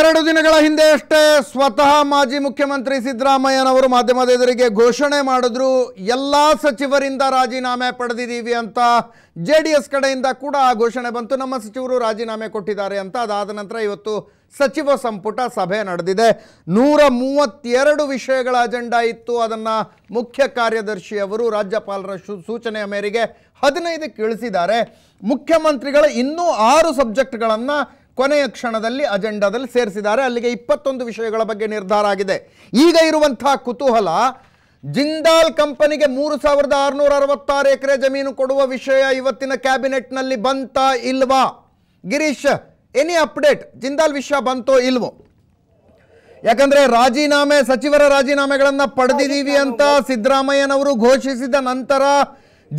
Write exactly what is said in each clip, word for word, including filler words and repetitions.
ಎರಡು ದಿನಗಳ ಹಿಂದೆಯಷ್ಟೇ ಸ್ವತಃ ಮಾಜಿ ಮುಖ್ಯಮಂತ್ರಿ ಸಿದ್ದರಾಮಯ್ಯನವರು ಮಾಧ್ಯಮದ ಎದುರಿಗೆ ಘೋಷಣೆ ಮಾಡಿದ್ರು, ಎಲ್ಲ ಸಚಿವರಿಂದ ರಾಜೀನಾಮೆ ಪಡೆದಿದ್ದೀವಿ ಅಂತ. ಜೆಡಿಎಸ್ ಕಡೆಯಿಂದ ಕೂಡ ಆ ಘೋಷಣೆ ಬಂತು, ನಮ್ಮ ಸಚಿವರು ರಾಜೀನಾಮೆ ಕೊಟ್ಟಿದ್ದಾರೆ ಅಂತ. ಅದಾದ ನಂತರ ಇವತ್ತು ಸಚಿವ ಸಂಪುಟ ಸಭೆ ನಡೆದಿದೆ. ನೂರ ಮೂವತ್ತೆರಡು ವಿಷಯಗಳ ಅಜೆಂಡಾ ಇತ್ತು. ಅದನ್ನು ಮುಖ್ಯ ಕಾರ್ಯದರ್ಶಿಯವರು ರಾಜ್ಯಪಾಲರ ಸೂಚನೆಯ ಮೇರೆಗೆ ಹದಿನೈದಕ್ಕೆ ಇಳಿಸಿದ್ದಾರೆ. ಮುಖ್ಯಮಂತ್ರಿಗಳ ಇನ್ನೂ ಆರು ಸಬ್ಜೆಕ್ಟ್ಗಳನ್ನು ಕೊನೆಯ ಕ್ಷಣದಲ್ಲಿ ಅಜೆಂಡಾದಲ್ಲಿ ಸೇರಿಸಿದ್ದಾರೆ. ಅಲ್ಲಿಗೆ ಇಪ್ಪತ್ತೊಂದು ವಿಷಯಗಳ ಬಗ್ಗೆ ನಿರ್ಧಾರ ಆಗಿದೆ. ಈಗ ಇರುವಂತಹ ಕುತೂಹಲ, ಜಿಂದಾಲ್ ಕಂಪನಿಗೆ ಮೂರು ಸಾವಿರದ ಆರುನೂರ ಅರವತ್ತಾರು ಎಕರೆ ಜಮೀನು ಕೊಡುವ ವಿಷಯ ಇವತ್ತಿನ ಕ್ಯಾಬಿನೆಟ್ನಲ್ಲಿ ಬಂತಾ ಇಲ್ವಾ? Girish, any update? ಜಿಂದಾಲ್ ವಿಷಯ ಬಂತೋ ಇಲ್ವೋ? ಯಾಕಂದ್ರೆ ರಾಜೀನಾಮೆ, ಸಚಿವರ ರಾಜೀನಾಮೆಗಳನ್ನ ಪಡೆದಿದ್ದೀವಿ ಅಂತ ಸಿದ್ದರಾಮಯ್ಯನವರು ಘೋಷಿಸಿದ ನಂತರ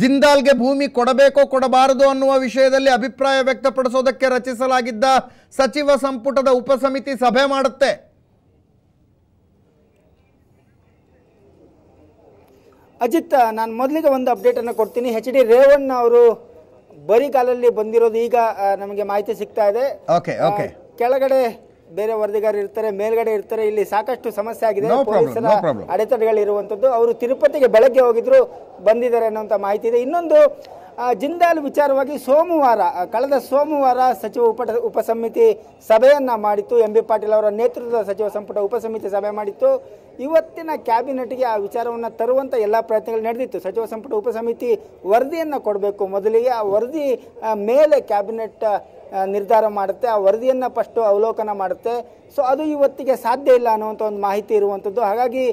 ಜಿಂದಾಲ್ಗೆ ಭೂಮಿ ಕೊಡಬೇಕೋ ಕೊಡಬಾರದು ಅನ್ನುವ ವಿಷಯದಲ್ಲಿ ಅಭಿಪ್ರಾಯ ವ್ಯಕ್ತಪಡಿಸೋದಕ್ಕೆ ರಚಿಸಲಾಗಿದ್ದ ಸಚಿವ ಸಂಪುಟದ ಉಪಸಮಿತಿ ಸಭೆ ಮಾಡುತ್ತೆ. ಅಜಿತ್, ನಾನು ಮೊದಲಿಗೆ ಒಂದು ಅಪ್ಡೇಟನ್ನು ಕೊಡ್ತೀನಿ. ಎಚ್ ಡಿ ರೇವಣ್ಣ ಅವರು ಬರೀ ಕಾಲಲ್ಲಿ ಬಂದಿರೋದು ಈಗ ನಮಗೆ ಮಾಹಿತಿ ಸಿಗ್ತಾ ಇದೆ. ಕೆಳಗಡೆ ಬೇರೆ ವರದಿಗಾರರು ಇರ್ತಾರೆ, ಮೇಲ್ಗಡೆ ಇರ್ತಾರೆ. ಇಲ್ಲಿ ಸಾಕಷ್ಟು ಸಮಸ್ಯೆ ಆಗಿದೆ, ಪೊಲೀಸರ ಅಡೆತಡೆಗಳು ಇರುವಂತದ್ದು. ಅವರು ತಿರುಪತಿಗೆ ಬೆಳಗ್ಗೆ ಹೋಗಿದ್ರು, ಬಂದಿದ್ದಾರೆ ಅನ್ನುವಂಥ ಮಾಹಿತಿ ಇದೆ. ಇನ್ನೊಂದು ಜಿಂದಾಲ್ ವಿಚಾರವಾಗಿ ಸೋಮವಾರ, ಕಳೆದ ಸೋಮವಾರ ಸಚಿವ ಉಪ ಉಪಸಮಿತಿ ಸಭೆಯನ್ನ ಮಾಡಿತ್ತು. ಎಂ ಬಿ ಪಾಟೀಲ್ ಅವರ ನೇತೃತ್ವದ ಸಚಿವ ಸಂಪುಟ ಉಪಸಮಿತಿ ಸಭೆ ಮಾಡಿತ್ತು. ಇವತ್ತಿನ ಕ್ಯಾಬಿನೆಟ್ಗೆ ಆ ವಿಚಾರವನ್ನು ತರುವಂಥ ಎಲ್ಲ ಪ್ರಯತ್ನಗಳು ನಡೆದಿತ್ತು. ಸಚಿವ ಸಂಪುಟ ಉಪಸಮಿತಿ ವರದಿಯನ್ನು ಕೊಡಬೇಕು ಮೊದಲಿಗೆ. ಆ ವರದಿ ಮೇಲೆ ಕ್ಯಾಬಿನೆಟ್ ನಿರ್ಧಾರ ಮಾಡುತ್ತೆ. ಆ ವರದಿಯನ್ನು ಫಸ್ಟು ಅವಲೋಕನ ಮಾಡುತ್ತೆ. ಸೊ ಅದು ಇವತ್ತಿಗೆ ಸಾಧ್ಯ ಇಲ್ಲ ಅನ್ನುವಂಥ ಒಂದು ಮಾಹಿತಿ ಇರುವಂಥದ್ದು. ಹಾಗಾಗಿ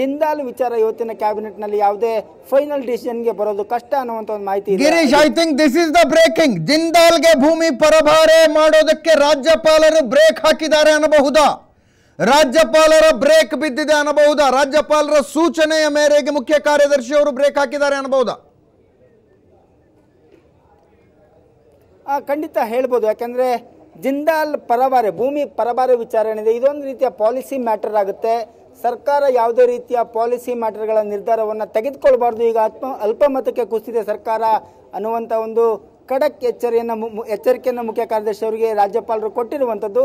ಜಿಂದಾಲ್ ವಿಚಾರ ಇವತ್ತಿನ ಕ್ಯಾಬಿನೆಟ್ನಲ್ಲಿ ಯಾವುದೇ ಫೈನಲ್ ಡಿಸಿಷನ್ಗೆ ಬರೋದು ಕಷ್ಟ ಅನ್ನುವಂಥ ಒಂದು ಮಾಹಿತಿ ಇದೆ. Girish, I think this is the breaking. ಜಿಂದಾಲ್ಗೆ ಭೂಮಿ ಪರಭಾರೆ ಮಾಡೋದಕ್ಕೆ ರಾಜ್ಯಪಾಲರು ಬ್ರೇಕ್ ಹಾಕಿದ್ದಾರೆ ಅನ್ನಬಹುದಾ? ರಾಜ್ಯಪಾಲರ ಬ್ರೇಕ್ ಬಿದ್ದಿದೆ ಅನ್ನಬಹುದಾ? ರಾಜ್ಯಪಾಲರ ಸೂಚನೆಯ ಮೇರೆಗೆ ಮುಖ್ಯ ಕಾರ್ಯದರ್ಶಿ ಅವರು ಬ್ರೇಕ್ ಹಾಕಿದ್ದಾರೆ ಅನ್ನಬಹುದಾ? ಖಂಡಿತ ಹೇಳ್ಬೋದು. ಯಾಕೆಂದರೆ ಜಿಂದಾಲ್ ಪರಭಾರೆ, ಭೂಮಿ ಪರಭಾರೆ ವಿಚಾರ ಏನಿದೆ, ಇದೊಂದು ರೀತಿಯ ಪಾಲಿಸಿ ಮ್ಯಾಟರ್ ಆಗುತ್ತೆ. ಸರ್ಕಾರ ಯಾವುದೇ ರೀತಿಯ ಪಾಲಿಸಿ ಮ್ಯಾಟರ್ಗಳ ನಿರ್ಧಾರವನ್ನು ತೆಗೆದುಕೊಳ್ಬಾರ್ದು, ಈಗ ಆತ್ಮ ಅಲ್ಪಮತಕ್ಕೆ ಕುಸಿದಿದೆ ಸರ್ಕಾರ ಅನ್ನುವಂಥ ಒಂದು ಖಡಕ್ ಎಚ್ಚರಿಯನ್ನು ಎಚ್ಚರಿಕೆಯನ್ನು ಮುಖ್ಯ ಕಾರ್ಯದರ್ಶಿ ಅವರಿಗೆ ರಾಜ್ಯಪಾಲರು ಕೊಟ್ಟಿರುವಂಥದ್ದು.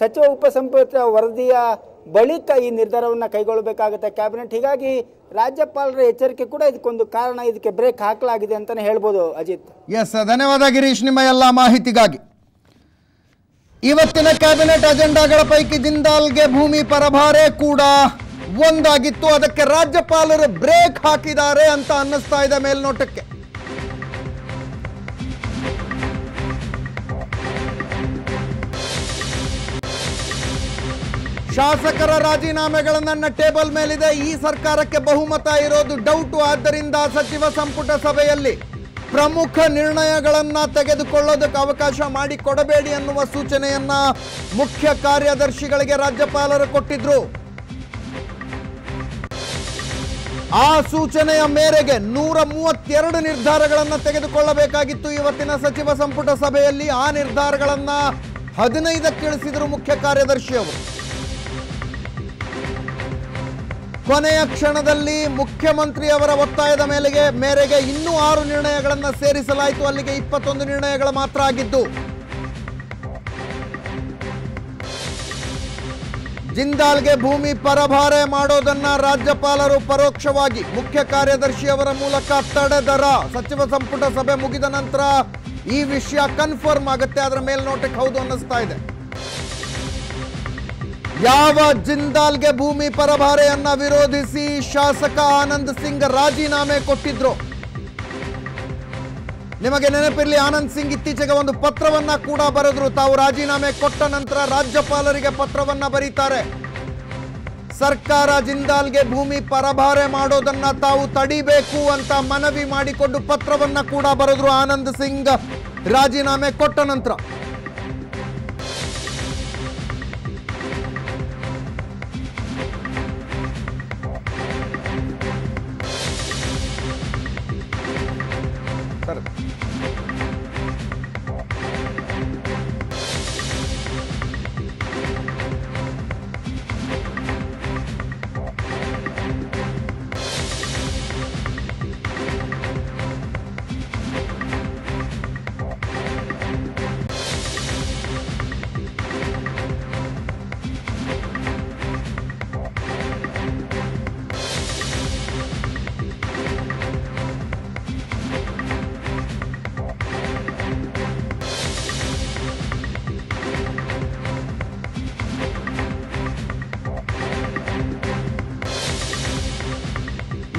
ಸಚಿವ ಉಪಸಂಪುಟ ವರದಿಯ ಬಳಿಕ ಈ ನಿರ್ಧಾರವನ್ನು ಕೈಗೊಳ್ಳಬೇಕಾಗುತ್ತೆ ಕ್ಯಾಬಿನೆಟ್. ಹೀಗಾಗಿ ರಾಜ್ಯಪಾಲರ ಎಚ್ಚರಿಕೆ ಕೂಡ ಇದಕ್ಕೊಂದು ಕಾರಣ, ಇದಕ್ಕೆ ಬ್ರೇಕ್ ಹಾಕಲಾಗಿದೆ ಅಂತಾನೆ ಹೇಳ್ಬೋದು. ಅಜಿತ್, ಎಸ್, ಧನ್ಯವಾದ ಗಿರೀಶ್ ನಿಮ್ಮ ಎಲ್ಲ ಮಾಹಿತಿಗಾಗಿ. ಇವತ್ತಿನ ಕ್ಯಾಬಿನೆಟ್ ಅಜೆಂಡಾಗಳ ಪೈಕಿ ಜಿಂದಾಲ್ಗೆ ಭೂಮಿ ಪರಭಾರೆ ಕೂಡ ಒಂದಾಗಿತ್ತು. ಅದಕ್ಕೆ ರಾಜ್ಯಪಾಲರು ಬ್ರೇಕ್ ಹಾಕಿದ್ದಾರೆ ಅಂತ ಅನ್ನಿಸ್ತಾ ಇದೆ ಮೇಲ್ನೋಟಕ್ಕೆ. ಶಾಸಕರ ರಾಜೀನಾಮೆಗಳನ್ನ ಟೇಬಲ್ ಮೇಲಿದೆ. ಈ ಸರ್ಕಾರಕ್ಕೆ ಬಹುಮತ ಇರೋದು ಡೌಟು. ಆದ್ದರಿಂದ ಸಚಿವ ಸಂಪುಟ ಸಭೆಯಲ್ಲಿ ಪ್ರಮುಖ ನಿರ್ಣಯಗಳನ್ನು ತೆಗೆದುಕೊಳ್ಳೋದಕ್ಕೆ ಅವಕಾಶ ಮಾಡಿಕೊಡಬೇಡಿ ಅನ್ನುವ ಸೂಚನೆಯನ್ನ ಮುಖ್ಯ ಕಾರ್ಯದರ್ಶಿಗಳಿಗೆ ರಾಜ್ಯಪಾಲರು ಕೊಟ್ಟಿದ್ರು. ಆ ಸೂಚನೆಯ ಮೇರೆಗೆ ನೂರ ಮೂವತ್ತೆರಡು ನಿರ್ಧಾರಗಳನ್ನು ತೆಗೆದುಕೊಳ್ಳಬೇಕಾಗಿತ್ತು ಇವತ್ತಿನ ಸಚಿವ ಸಂಪುಟ ಸಭೆಯಲ್ಲಿ. ಆ ನಿರ್ಧಾರಗಳನ್ನ ಹದಿನೈದಕ್ಕೆ ಇಳಿಸಿದ್ರು ಮುಖ್ಯ ಕಾರ್ಯದರ್ಶಿಯವರು. ಕೊನೆಯ ಕ್ಷಣದಲ್ಲಿ ಮುಖ್ಯಮಂತ್ರಿಯವರ ಒತ್ತಾಯದ ಮೇಲೆಗೆ ಮೇರೆಗೆ ಇನ್ನೂ ಆರು ನಿರ್ಣಯಗಳನ್ನು ಸೇರಿಸಲಾಯಿತು. ಅಲ್ಲಿಗೆ ಇಪ್ಪತ್ತೊಂದು ನಿರ್ಣಯಗಳು ಮಾತ್ರ ಆಗಿದ್ದು. ಜಿಂದಾಲ್ಗೆ ಭೂಮಿ ಪರಭಾರೆ ಮಾಡೋದನ್ನ ರಾಜ್ಯಪಾಲರು ಪರೋಕ್ಷವಾಗಿ ಮುಖ್ಯ ಕಾರ್ಯದರ್ಶಿಯವರ ಮೂಲಕ ತಡೆದರ. ಸಚಿವ ಸಂಪುಟ ಸಭೆ ಮುಗಿದ ನಂತರ ಈ ವಿಷಯ ಕನ್ಫರ್ಮ್ ಆಗುತ್ತೆ. ಅದರ ಮೇಲ್ನೋಟಕ್ಕೆ ಹೌದು ಅನ್ನಿಸ್ತಾ ಇದೆ. ಯಾವ ಜಿಂದಾಲ್ಗೆ ಭೂಮಿ ಪರಭಾರೆಯನ್ನ ವಿರೋಧಿಸಿ ಶಾಸಕ ಆನಂದ್ ಸಿಂಗ್ ರಾಜೀನಾಮೆ ಕೊಟ್ಟಿದ್ರು. ನಿಮಗೆ ನೆನಪಿರಲಿ, ಆನಂದ್ ಸಿಂಗ್ ಇತ್ತೀಚೆಗೆ ಒಂದು ಪತ್ರವನ್ನ ಕೂಡ ಬರೆದ್ರು. ತಾವು ರಾಜೀನಾಮೆ ಕೊಟ್ಟ ನಂತರ ರಾಜ್ಯಪಾಲರಿಗೆ ಪತ್ರವನ್ನ ಬರೀತಾರೆ. ಸರ್ಕಾರ ಜಿಂದಾಲ್ಗೆ ಭೂಮಿ ಪರಭಾರೆ ಮಾಡೋದನ್ನ ತಾವು ತಡಿಬೇಕು ಅಂತ ಮನವಿ ಮಾಡಿಕೊಂಡು ಪತ್ರವನ್ನ ಕೂಡ ಬರೆದ್ರು ಆನಂದ್ ಸಿಂಗ್ ರಾಜೀನಾಮೆ ಕೊಟ್ಟ ನಂತರ.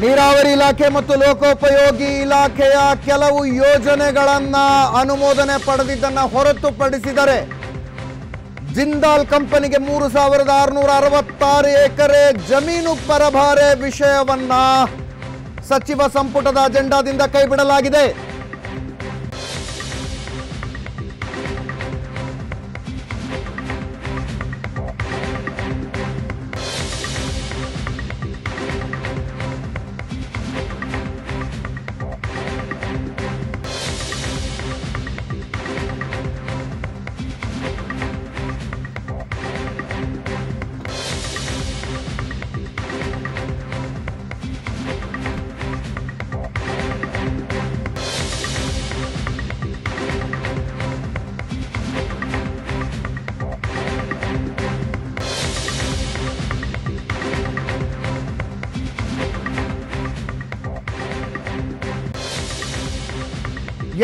ನೀರಾವರಿ ಇಲಾಖೆ ಮತ್ತು ಲೋಕೋಪಯೋಗಿ ಇಲಾಖೆಯ ಕೆಲವು ಯೋಜನೆಗಳನ್ನು ಅನುಮೋದನೆ ಪಡೆದಿದ್ದನ್ನು ಹೊರತುಪಡಿಸಿದರೆ ಜಿಂದಾಲ್ ಕಂಪನಿಗೆ ಮೂರು ಸಾವಿರದ ಆರುನೂರ ಅರವತ್ತಾರು ಎಕರೆ ಜಮೀನು ಪರಭಾರೆ ವಿಷಯವನ್ನ ಸಚಿವ ಸಂಪುಟದ ಅಜೆಂಡಾದಿಂದ ಕೈಬಿಡಲಾಗಿದೆ.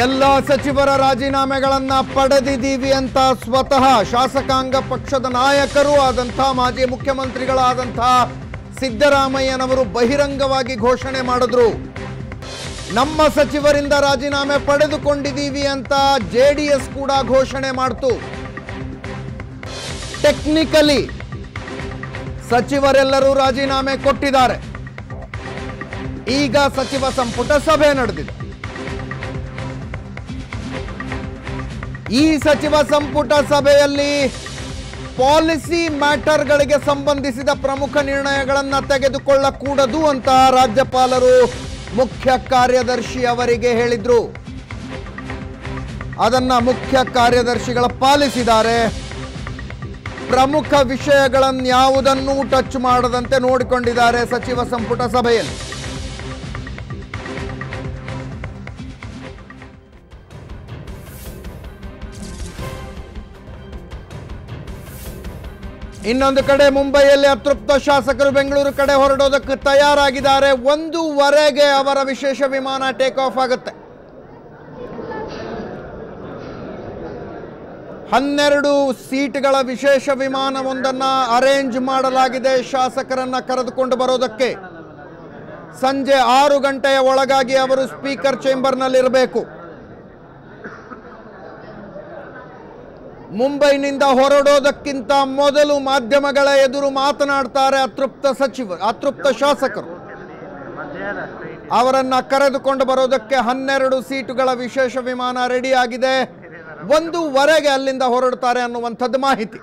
ಎಲ್ಲ ಸಚಿವರ ರಾಜೀನಾಮೆಗಳನ್ನು ಪಡೆದಿದ್ದೀವಿ ಅಂತ ಸ್ವತಃ ಶಾಸಕಾಂಗ ಪಕ್ಷದ ನಾಯಕರು ಆದಂಥ ಮಾಜಿ ಮುಖ್ಯಮಂತ್ರಿಗಳಾದಂಥ ಸಿದ್ದರಾಮಯ್ಯನವರು ಬಹಿರಂಗವಾಗಿ ಘೋಷಣೆ ಮಾಡಿದ್ರು. ನಮ್ಮ ಸಚಿವರಿಂದ ರಾಜೀನಾಮೆ ಪಡೆದುಕೊಂಡಿದ್ದೀವಿ ಅಂತ ಜೆಡಿಎಸ್ ಕೂಡ ಘೋಷಣೆ ಮಾಡ್ತು. ಟೆಕ್ನಿಕಲಿ ಸಚಿವರೆಲ್ಲರೂ ರಾಜೀನಾಮೆ ಕೊಟ್ಟಿದ್ದಾರೆ. ಈಗ ಸಚಿವ ಸಂಪುಟ ಸಭೆ ನಡೆದಿದೆ. ಈ ಸಚಿವ ಸಂಪುಟ ಸಭೆಯಲ್ಲಿ ಪಾಲಿಸಿ ಮ್ಯಾಟರ್ಗಳಿಗೆ ಸಂಬಂಧಿಸಿದ ಪ್ರಮುಖ ನಿರ್ಣಯಗಳನ್ನು ತೆಗೆದುಕೊಳ್ಳಕೂಡದು ಅಂತ ರಾಜ್ಯಪಾಲರು ಮುಖ್ಯ ಕಾರ್ಯದರ್ಶಿ ಅವರಿಗೆ ಹೇಳಿದ್ರು. ಅದನ್ನು ಮುಖ್ಯ ಕಾರ್ಯದರ್ಶಿಗಳ ಪಾಲಿಸಿದ್ದಾರೆ. ಪ್ರಮುಖ ವಿಷಯಗಳನ್ನು ಯಾವುದನ್ನೂ ಟಚ್ ಮಾಡದಂತೆ ನೋಡಿಕೊಂಡಿದ್ದಾರೆ ಸಚಿವ ಸಂಪುಟ ಸಭೆಯಲ್ಲಿ. ಇನ್ನೊಂದು ಕಡೆ ಮುಂಬೈಯಲ್ಲಿ ಅತೃಪ್ತ ಶಾಸಕರು ಬೆಂಗಳೂರು ಕಡೆ ಹೊರಡೋದಕ್ಕೆ ತಯಾರಾಗಿದ್ದಾರೆ. ಒಂದೂವರೆಗೆ ಅವರ ವಿಶೇಷ ವಿಮಾನ ಟೇಕ್ ಆಫ್ ಆಗುತ್ತೆ. ಹನ್ನೆರಡು ಸೀಟ್ಗಳ ವಿಶೇಷ ವಿಮಾನವೊಂದನ್ನು ಅರೇಂಜ್ ಮಾಡಲಾಗಿದೆ ಶಾಸಕರನ್ನ ಕರೆದುಕೊಂಡು ಬರೋದಕ್ಕೆ. ಸಂಜೆ ಆರು ಗಂಟೆಯ ಒಳಗಾಗಿ ಅವರು ಸ್ಪೀಕರ್ ಚೇಂಬರ್ನಲ್ಲಿರಬೇಕು. ಮುಂಬೈನಿಂದ ಹೊರಡೋದಕ್ಕಿಂತ ಮೊದಲು ಮಾಧ್ಯಮಗಳ ಎದುರು ಮಾತನಾಡ್ತಾರೆ ಅತೃಪ್ತ ಸಚಿವರು, ಅತೃಪ್ತ ಶಾಸಕರು. ಅವರನ್ನ ಕರೆದುಕೊಂಡು ಬರೋದಕ್ಕೆ ಹನ್ನೆರಡು ಸೀಟುಗಳ ವಿಶೇಷ ವಿಮಾನ ರೆಡಿ ಆಗಿದೆ. ಒಂದೂವರೆಗೆ ಅಲ್ಲಿಂದ ಹೊರಡ್ತಾರೆ ಅನ್ನುವಂಥದ್ದು ಮಾಹಿತಿ.